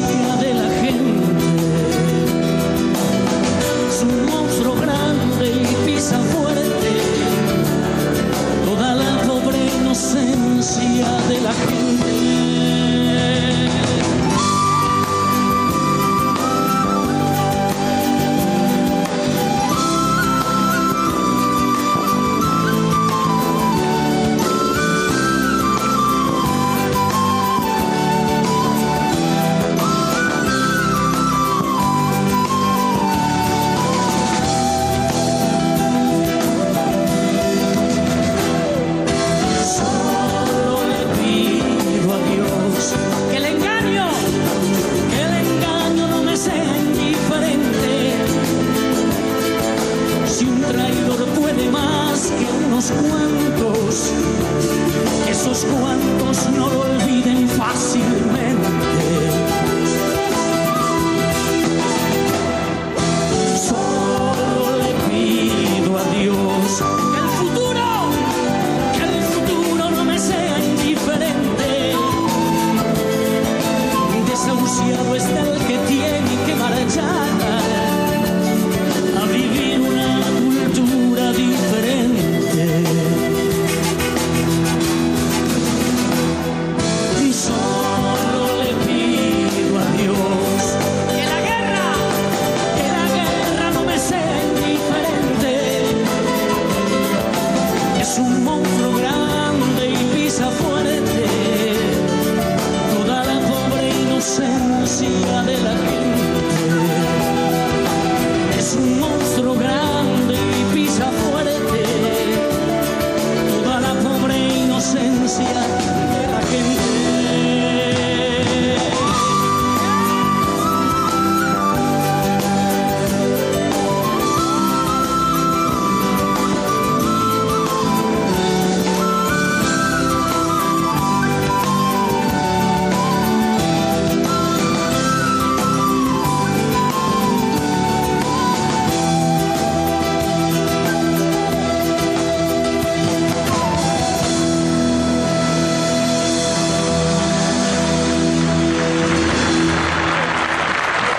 see how